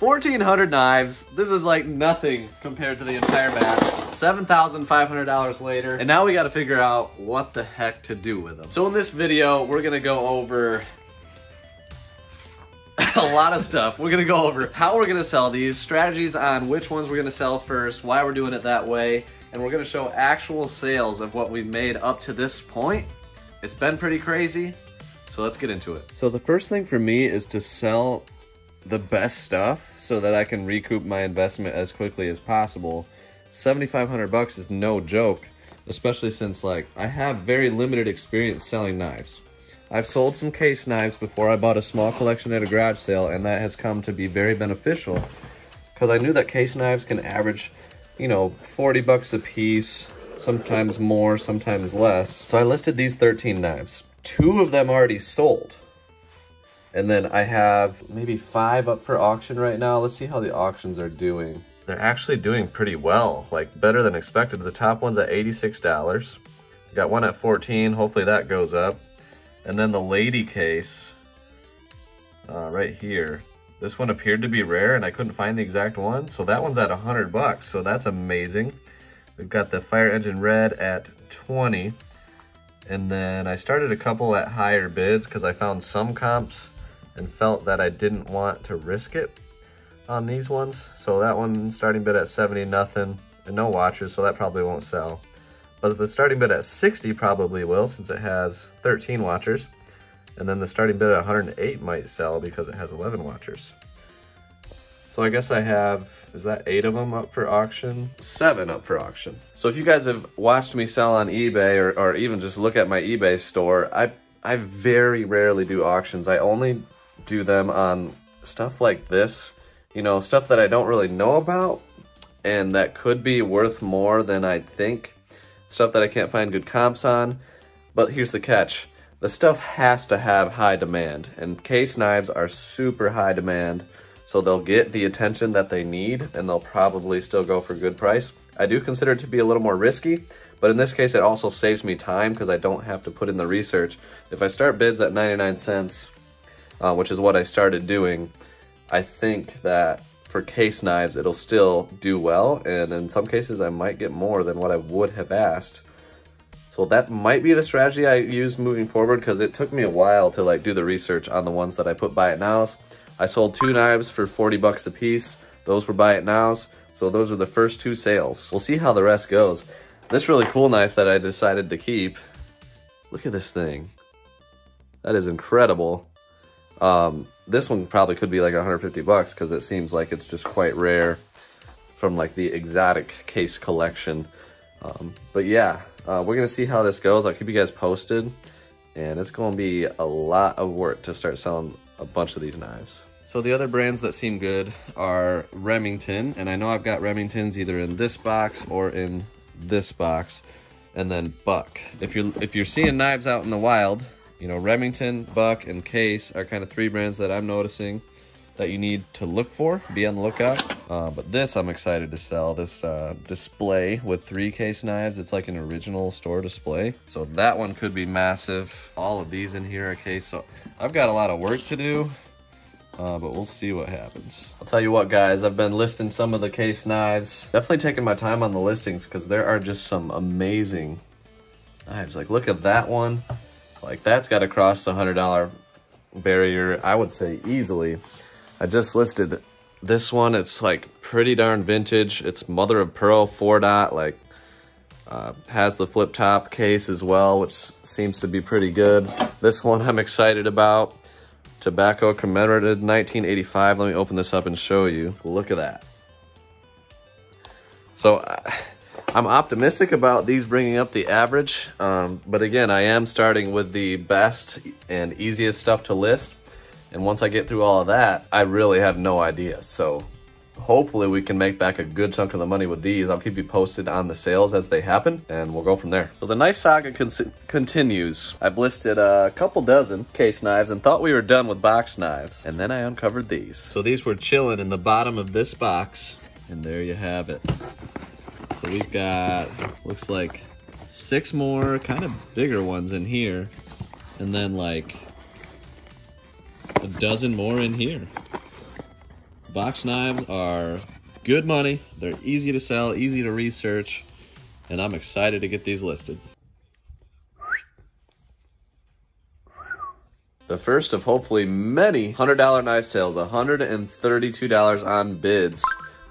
1,400 knives. This is like nothing compared to the entire map. $7,500 later, and now we got to figure out what the heck to do with them. So in this video, we're gonna go over a lot of stuff. We're gonna go over how we're gonna sell these, strategies on which ones we're gonna sell first, why we're doing it that way, and we're gonna show actual sales of what we've made up to this point. It's been pretty crazy, so let's get into it. So the first thing for me is to sell the best stuff so that I can recoup my investment as quickly as possible. 7,500 bucks is no joke, especially since like I have very limited experience selling knives. I've sold some Case Knives before. I bought a small collection at a garage sale, and that has come to be very beneficial because I knew that Case Knives can average, you know, 40 bucks a piece, sometimes more, sometimes less. So I listed these 13 knives. 2 of them already sold. And then I have maybe 5 up for auction right now. Let's see how the auctions are doing. They're actually doing pretty well, like better than expected. The top one's at $86. We got one at 14, hopefully that goes up. And then the lady case, right here. This one appeared to be rare and I couldn't find the exact one. So that one's at 100 bucks. So that's amazing. We've got the fire engine red at 20. And then I started a couple at higher bids because I found some comps and felt that I didn't want to risk it on these ones. So that one starting bid at 70, nothing, and no watchers. So that probably won't sell. But the starting bid at 60 probably will, since it has 13 watchers. And then the starting bid at 108 might sell because it has 11 watchers. So I guess I have, is that 8 of them up for auction? 7 up for auction. So if you guys have watched me sell on eBay or even just look at my eBay store, I very rarely do auctions. I only do them on stuff like this, you know, stuff that I don't really know about and that could be worth more than I think. Stuff that I can't find good comps on. But here's the catch. The stuff has to have high demand, and Case Knives are super high demand, so they'll get the attention that they need and they'll probably still go for a good price. I do consider it to be a little more risky, but in this case it also saves me time because I don't have to put in the research. If I start bids at 99 cents, which is what I started doing, I think that for Case Knives, it'll still do well, and in some cases I might get more than what I would have asked. So that might be the strategy I use moving forward, because it took me a while to like do the research on the ones that I put buy it nows. I sold 2 knives for 40 bucks a piece. Those were buy it nows, so those are the first 2 sales. We'll see how the rest goes. This really cool knife that I decided to keep, look at this thing. That is incredible. This one probably could be like 150 bucks because it seems like it's just quite rare from like the exotic case collection. But yeah, we're going to see how this goes. I'll keep you guys posted, and it's going to be a lot of work to start selling a bunch of these knives. So the other brands that seem good are Remington, and I know I've got Remingtons either in this box or in this box, and then Buck. If you're seeing knives out in the wild, you know, Remington, Buck, and Case are kind of 3 brands that I'm noticing that you need to look for, be on the lookout. But this I'm excited to sell, this display with 3 Case Knives. It's like an original store display. So that one could be massive. All of these in here are Case. So I've got a lot of work to do, but we'll see what happens. I'll tell you what, guys, I've been listing some of the Case Knives. Definitely taking my time on the listings because there are just some amazing knives. Like, look at that one. Like, that's got to cross the $100 barrier, I would say, easily. I just listed this one. It's like pretty darn vintage. It's mother of pearl 4-dot, like has the flip top case as well, which seems to be pretty good. This one I'm excited about. Tobacco commemorated 1985. Let me open this up and show you. Look at that. So I'm optimistic about these bringing up the average, but again, I am starting with the best and easiest stuff to list, and once I get through all of that, I really have no idea. So hopefully we can make back a good chunk of the money with these. I'll keep you posted on the sales as they happen, and we'll go from there. So the knife saga continues. I've listed a couple dozen Case Knives and thought we were done with box knives, and then I uncovered these. So these were chilling in the bottom of this box, and there you have it. So we've got, looks like 6 more kind of bigger ones in here, and then like a dozen more in here. Box knives are good money. They're easy to sell, easy to research, and I'm excited to get these listed. The first of hopefully many $100 knife sales, $132 on bids.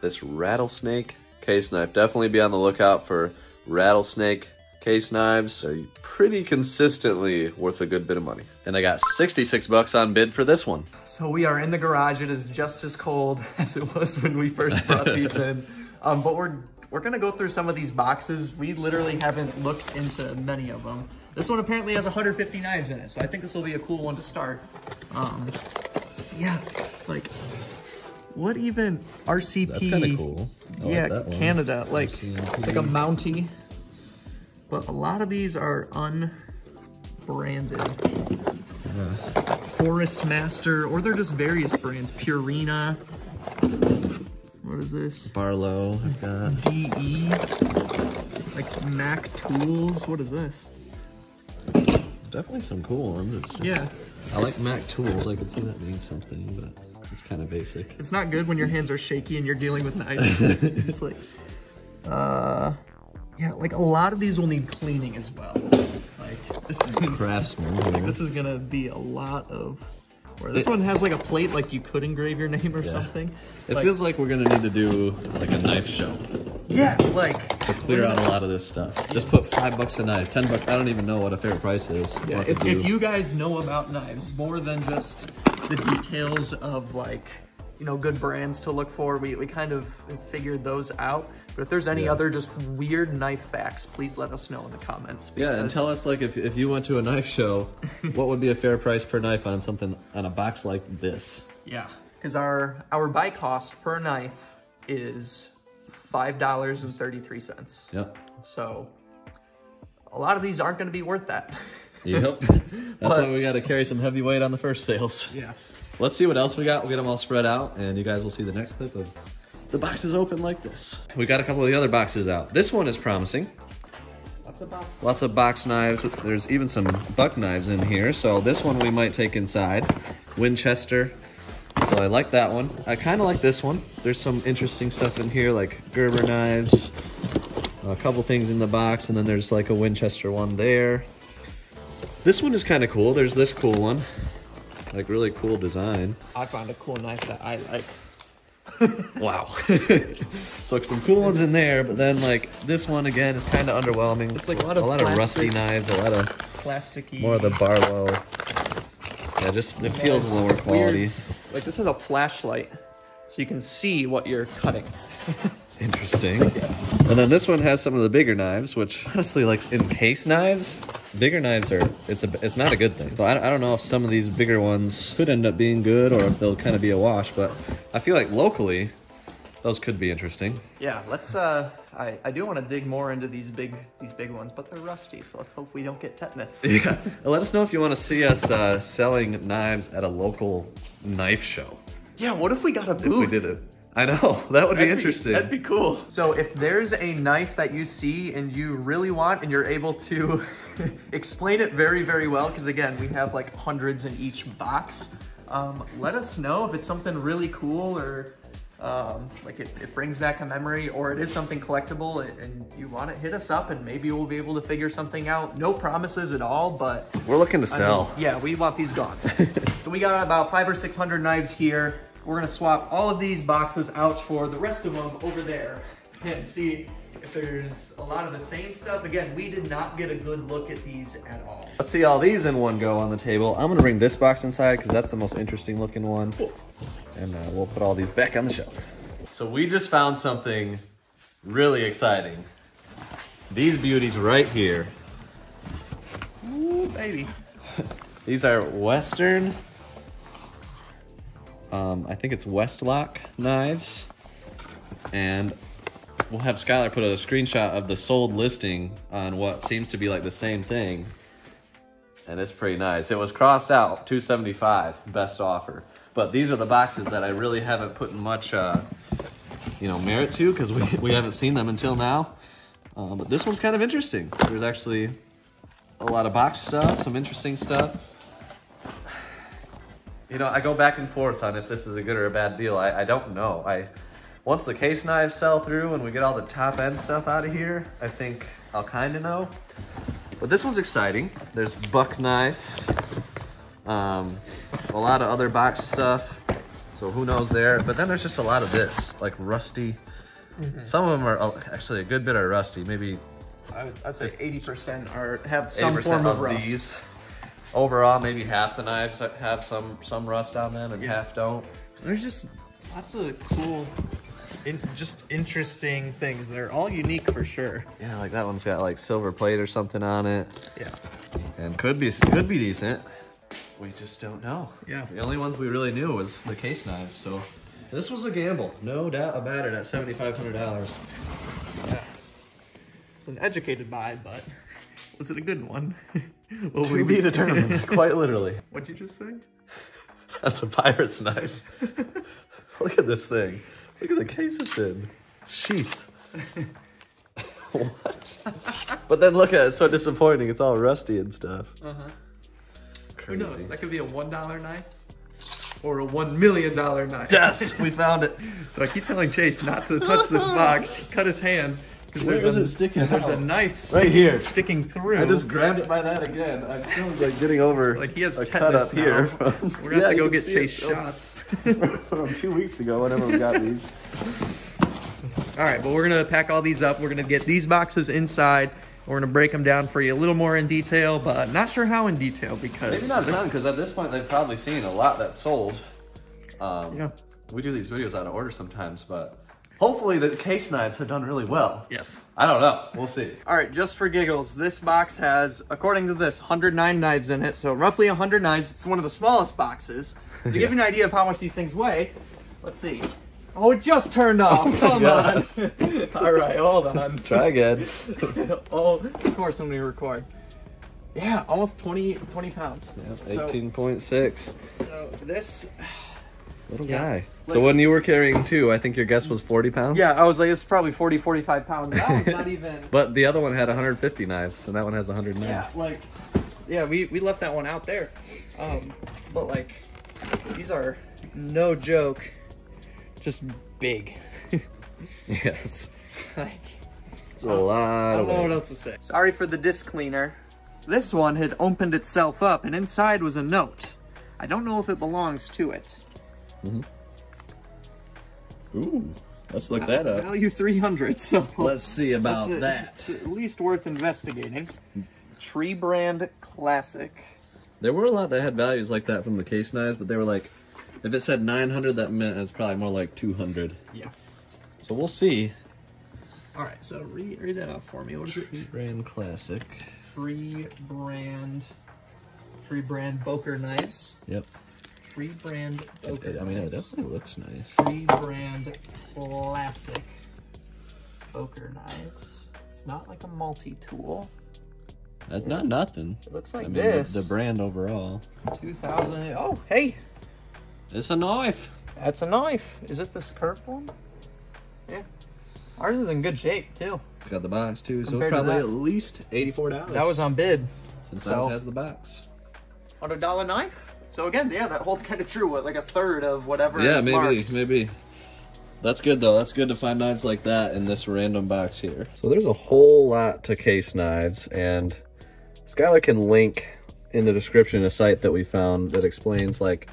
This rattlesnake case knife. Definitely be on the lookout for rattlesnake case knives. They're pretty consistently worth a good bit of money. And I got 66 bucks on bid for this one. So we are in the garage. It is just as cold as it was when we first brought these in. But we're gonna go through some of these boxes. We literally haven't looked into many of them. This one apparently has 150 knives in it, so I think this will be a cool one to start. Yeah, like, what even RCP? That's kind of cool. Yeah, like Canada, like, RCP. It's like a Mountie. But a lot of these are unbranded. Forest Master, or they're just various brands. Purina. What is this? Barlow, I've got. DE. Like Mac Tools, what is this? Definitely some cool ones. Just, yeah. I like Mac Tools. I could see that means something, but it's kind of basic. It's not good when your hands are shaky and you're dealing with knives. It's like, yeah, like a lot of these will need cleaning as well. Like this means, Craftsman. Like this is gonna be a lot of. Or this one has like a plate, like you could engrave your name or something. It like, feels like we're gonna need to do like a knife show. Yeah, like to clear out a lot of this stuff. Just put $5 a knife, $10. I don't even know what a fair price is. Yeah, if you guys know about knives more than just the details of like, you know, good brands to look for, we kind of figured those out. But if there's any other just weird knife facts, please let us know in the comments. Because... yeah, and tell us like if you went to a knife show, what would be a fair price per knife on something, on a box like this? Yeah, because our buy cost per knife is $5.33. Yep. So a lot of these aren't going to be worth that. Yep. That's why we got to carry some heavy weight on the first sales. Yeah. Let's see what else we got. We'll get them all spread out, and you guys will see the next clip of the boxes open like this. We got a couple of the other boxes out. This one is promising. Lots of box. Lots of box knives. There's even some Buck knives in here, so this one we might take inside. Winchester. So I like that one. I kind of like this one. There's some interesting stuff in here, like Gerber knives, a couple things in the box, and then there's like a Winchester one there. This one is kind of cool. There's this cool one. Like really cool design. I found a cool knife that I like. Wow. So like some cool ones in there, but then like this one again is kind of underwhelming. It's like a lot of rusty knives, a lot of plasticky. More of the Barlow. Yeah, just it feels lower quality. Weird. Like this is a flashlight, so you can see what you're cutting. Interesting. Yes. And then this one has some of the bigger knives, which honestly, like in case knives, bigger knives are, it's not a good thing. So I don't know if some of these bigger ones could end up being good or if they'll kind of be a wash, but I feel like locally, those could be interesting. Yeah, let's, I do want to dig more into these big ones, but they're rusty, so let's hope we don't get tetanus. Yeah, let us know if you want to see us selling knives at a local knife show. Yeah, what if we got a booth? If we did it. I know, that would be interesting. That'd be cool. So if there's a knife that you see and you really want and you're able to explain it very, very well, because again, we have like hundreds in each box, let us know if it's something really cool or like it brings back a memory or it is something collectible and you want it, hit us up and maybe we'll be able to figure something out. No promises at all, but. We're looking to sell. I mean, yeah, we want these gone. So we got about 500 or 600 knives here. We're gonna swap all of these boxes out for the rest of them over there and see if there's a lot of the same stuff. Again, we did not get a good look at these at all. Let's see all these in one go on the table. I'm gonna bring this box inside because that's the most interesting looking one. Cool. And we'll put all these back on the shelf. So we just found something really exciting. These beauties right here. Ooh, baby. These are Western. I think it's Westlock knives, and we'll have Skylar put a screenshot of the sold listing on what seems to be like the same thing, and it's pretty nice. It was crossed out, $275, best offer. But these are the boxes that I really haven't put much, you know, merit to because we haven't seen them until now. But this one's kind of interesting. There's actually a lot of box stuff, some interesting stuff. You know, I go back and forth on if this is a good or a bad deal. I don't know. Once the case knives sell through and we get all the top end stuff out of here, I think I'll kind of know. But this one's exciting. There's Buck knife, a lot of other box stuff. So who knows there? But then there's just a lot of this, like rusty. Mm-hmm. Some of them are actually a good bit are rusty. Maybe I'd say 80% are have some form of rust. These. Overall, maybe half the knives have some rust on them and half don't. There's just lots of cool, just interesting things. They're all unique for sure. Yeah, like that one's got like silver plate or something on it. Yeah, and could be decent. We just don't know. Yeah, the only ones we really knew was the case knives. So this was a gamble, no doubt about it. At $7,500, yeah. It's an educated buy, but was it a good one? Well, to be determined, quite literally. What'd you just say? That's a pirate's knife. Look at this thing. Look at the case it's in. Sheath. What? But then look at it. It's so disappointing. It's all rusty and stuff. Uh-huh. Who knows? That could be a $1 knife or a $1 million knife. Yes, we found it. So I keep telling Chase not to touch this box. He cut his hand. Where is it sticking out? There's a knife sticking, right here. Sticking through. I just grabbed it by that again. I'm still like getting over like he has a cut up now. Here. We're going to have to go get Chase shots. From 2 weeks ago, whenever we got these. All right, but we're going to pack all these up. We're going to get these boxes inside. We're going to break them down for you a little more in detail, but not sure how in detail because... Maybe not none, because at this point, they've probably seen a lot that's sold. Yeah. We do these videos out of order sometimes, but... Hopefully the case knives have done really well. Yes. I don't know. We'll see. All right, just for giggles, this box has, according to this, 109 knives in it. So roughly 100 knives. It's one of the smallest boxes. To give you an idea of how much these things weigh, let's see. Oh, it just turned off. Oh, come on. All right, hold on. Try again. Oh, of course when we record. Yeah, almost 20 pounds. Yeah, 18.6. So this... Little guy. Like, so when you were carrying two, I think your guess was 40 pounds? Yeah, I was like, it's probably 40, 45 pounds. That one's not even... But the other one had 150 knives, and that one has 109. Yeah, like, yeah, we left that one out there. But like, these are, no joke, just big. Yes. Like, it's a lot of... I don't know what else to say. Sorry for the disc cleaner. This one had opened itself up, and inside was a note. I don't know if it belongs to it. Mm-hmm. Ooh, let's look that up. Value 300, so let's see about that. It's at least worth investigating. Tree Brand Classic. There were a lot that had values like that from the case knives, but they were like, if it said 900, that meant it's probably more like 200. Yeah. So we'll see. All right, so read that out for me. What is it? Tree Brand Classic. Tree Brand Boker knives. Yep. Tree Brand Boker. I mean, it definitely looks nice. Tree Brand Classic Boker knives. It's not like a multi-tool. That's not nothing. It looks like this. The brand overall. 2000. Oh, hey. It's a knife. That's a knife. Is it this curved one? Yeah. Ours is in good shape, too. It's got the box, too, so probably at least $84. That was on bid. Since ours has the box. $100 knife? So again, yeah, that holds kind of true. What, like a third of whatever? Yeah, maybe. That's good though. That's good to find knives like that in this random box here. So there's a whole lot to case knives, and Skylar can link in the description a site that we found that explains like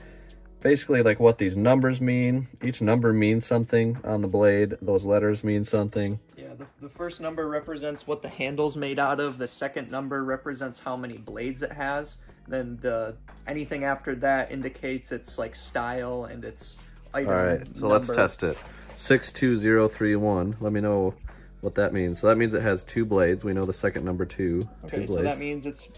basically like what these numbers mean. Each number means something on the blade. Those letters mean something. Yeah, the first number represents what the handle's made out of. The second number represents how many blades it has. Then anything after that indicates its like style and its item. All right, so let's test it. 62031. Let me know what that means. So that means it has two blades. We know the second number two. Okay, so that means it's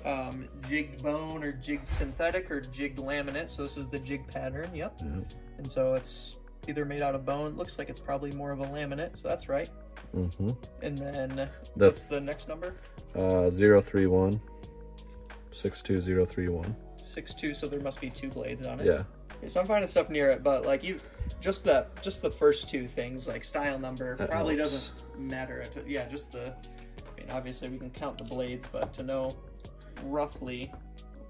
jigged bone or jigged synthetic or jigged laminate. So this is the jig pattern. Yep. Mm-hmm. And so it's either made out of bone. It looks like it's probably more of a laminate. So that's right. Mm-hmm. And then what's the next number? 031. 62031. 6-2, so there must be two blades on it. Yeah. So I'm finding stuff near it, but like just the first two things, like style number, that probably doesn't matter. Yeah, just the. I mean, obviously we can count the blades, but to know roughly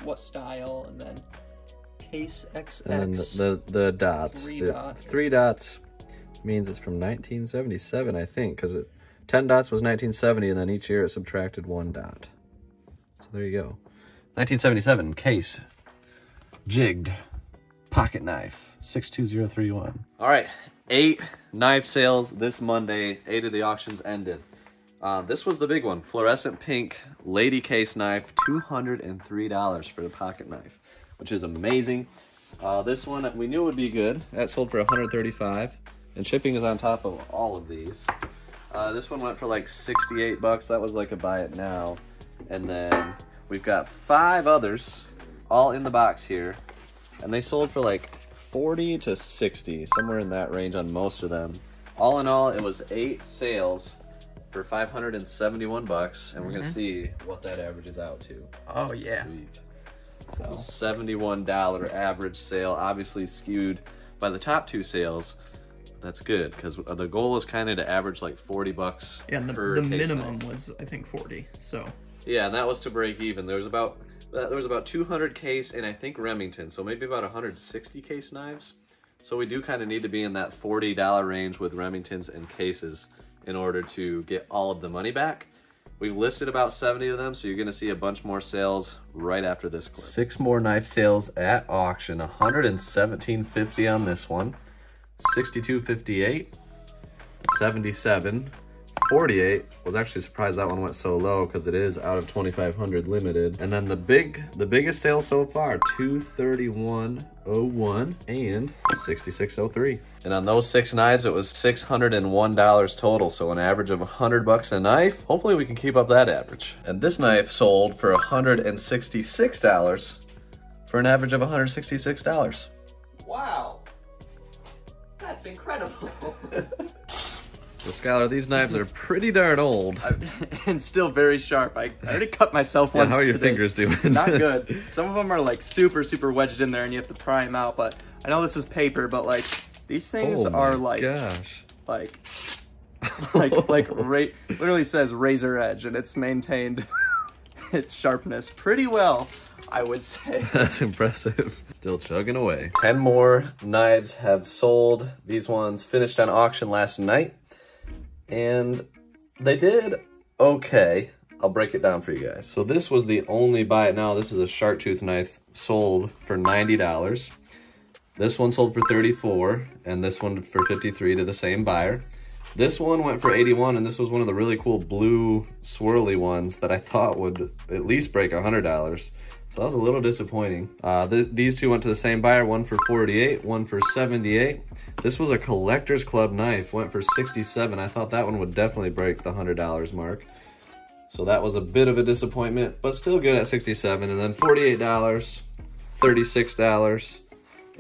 what style and then Case XX. And then the dots. Three dots means it's from 1977, I think, because 10 dots was 1970, and then each year it subtracted one dot. So there you go. 1977 Case jigged pocket knife 62031. All right, 8 knife sales this Monday. 8 of the auctions ended. This was the big one, fluorescent pink lady case knife, $203 for the pocket knife, which is amazing. This one we knew would be good. That sold for $135, and shipping is on top of all of these. This one went for like 68 bucks. That was like a buy it now. And then we've got 5 others all in the box here, and they sold for like 40 to 60, somewhere in that range on most of them. All in all, it was 8 sales for 571 bucks, and we're gonna see what that averages out to. Oh, that's yeah. Sweet. So $71 average sale, obviously skewed by the top 2 sales. That's good, because the goal is kind of to average like 40 bucks. Yeah, and the minimum was, I think, 40. So yeah, and that was to break even. There was about 200 Case, and I think Remington, so maybe about 160 Case knives. So we do kind of need to be in that $40 range with Remingtons and Cases in order to get all of the money back. We've listed about 70 of them, so you're gonna see a bunch more sales right after this clip. 6 more knife sales at auction, $117.50 on this one, $62.58, $77, $48. Was actually surprised that one went so low, because it is out of 2,500 limited. And then the biggest sale so far, $231.01 and $66.03. And on those 6 knives, it was $601 total, so an average of 100 bucks a knife. Hopefully we can keep up that average. And this knife sold for $166 for an average of $166. Wow, that's incredible. So Skylar, these knives are pretty darn old. And still very sharp. I already cut myself once. How are your fingers doing? Not good. Some of them are like super, super wedged in there, and you have to pry them out. But I know this is paper, but like these things are like, gosh, literally says razor edge, and it's maintained its sharpness pretty well, I would say. That's impressive. Still chugging away. 10 more knives have sold. These ones finished on auction last night, and they did okay. I'll break it down for you guys. So this was the only buy it now. This is a shark tooth knife, sold for $90. This one sold for $34, and this one for $53 to the same buyer. This one went for $81, and this was one of the really cool blue swirly ones that I thought would at least break $100. So that was a little disappointing. These 2 went to the same buyer, one for $48, one for $78. This was a collector's club knife, went for $67. I thought that one would definitely break the $100 mark. So that was a bit of a disappointment, but still good at $67. And then $48, $36,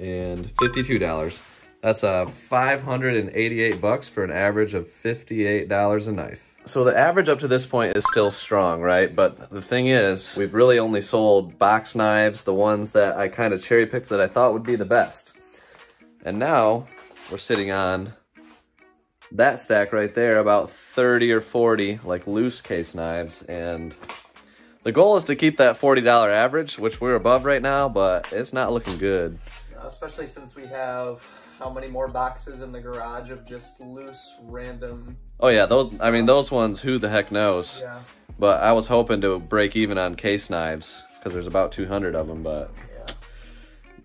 and $52. That's $588 for an average of $58 a knife. So the average up to this point is still strong, right? But the thing is, we've really only sold box knives, the ones that I kind of cherry picked that I thought would be the best. And now we're sitting on that stack right there, about 30 or 40 like loose case knives. And the goal is to keep that $40 average, which we're above right now, but it's not looking good. Especially since we have... how many more boxes in the garage of just loose, random... Oh yeah, those. I mean, those ones, who the heck knows? Yeah. But I was hoping to break even on case knives, because there's about 200 of them, but... yeah.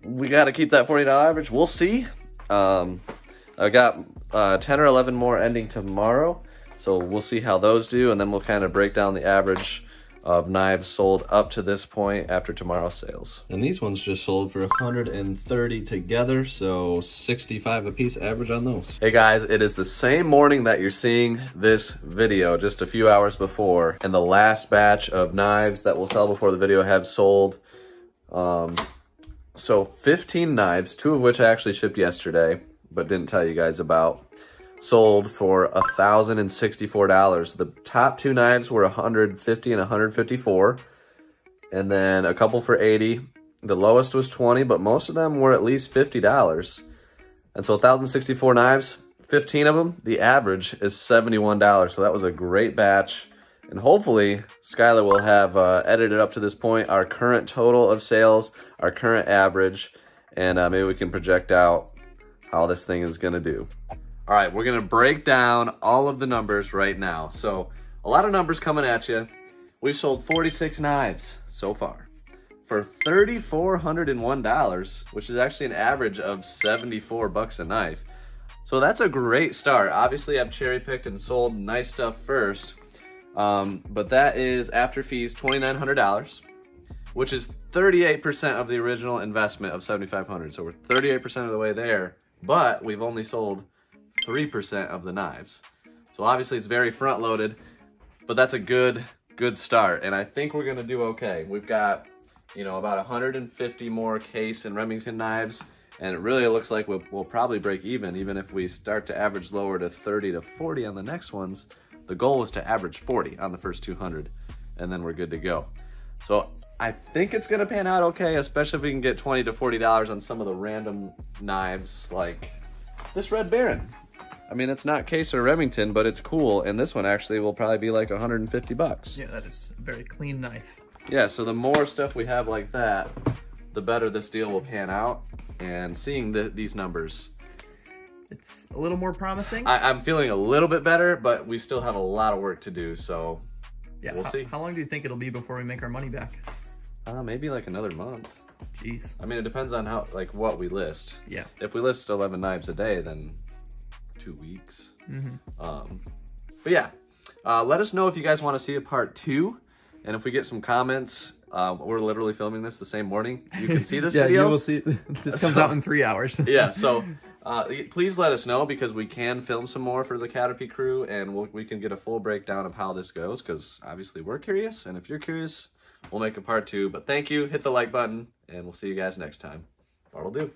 We gotta keep that $40 average. We'll see. I got 10 or 11 more ending tomorrow, so we'll see how those do, and then we'll kind of break down the average of knives sold up to this point after tomorrow's sales. And these ones just sold for 130 together, so 65 a piece average on those. Hey guys, it is the same morning that you're seeing this video, just a few hours before, and the last batch of knives that will sell before the video have sold. So 15 knives, 2 of which I actually shipped yesterday, but didn't tell you guys about, sold for $1,064. The top 2 knives were $150 and $154, and then a couple for $80. The lowest was $20, but most of them were at least $50. And so 1,064 knives, 15 of them, the average is $71. So that was a great batch. And hopefully Skylar will have edited up to this point our current total of sales, our current average, and maybe we can project out how this thing is gonna do. All right, we're gonna break down all of the numbers right now. So a lot of numbers coming at you. We've sold 46 knives so far for $3,401, which is actually an average of 74 bucks a knife. So that's a great start. Obviously I've cherry picked and sold nice stuff first, but that is after fees $2,900, which is 38% of the original investment of $7,500. So we're 38% of the way there, but we've only sold 3% of the knives. So obviously it's very front loaded, but that's a good start. And I think we're gonna do okay. We've got, you know, about 150 more Case and Remington knives. And it really looks like we'll probably break even if we start to average lower to 30 to 40 on the next ones. The goal is to average 40 on the first 200, and then we're good to go. So I think it's gonna pan out okay, especially if we can get $20 to $40 on some of the random knives like this Red Baron. I mean, it's not Case or Remington, but it's cool. And this one actually will probably be like 150 bucks. Yeah, that is a very clean knife. Yeah, so the more stuff we have like that, the better this deal will pan out. And seeing these numbers, it's a little more promising. I'm feeling a little bit better, but we still have a lot of work to do, so yeah, we'll see. How long do you think it'll be before we make our money back? Maybe like another month. Jeez. I mean, it depends on how, like, what we list. Yeah. If we list 11 knives a day, then 2 weeks. Mm-hmm. But yeah, let us know if you guys want to see a part 2. And if we get some comments, we're literally filming this the same morning. You can see this video. Yeah, you will see. This comes out in 3 hours. Yeah, so please let us know, because we can film some more for the Caterpie crew, and we can get a full breakdown of how this goes, because obviously we're curious. And if you're curious, we'll make a part 2. But thank you. Hit the like button, and we'll see you guys next time. Bart'll do.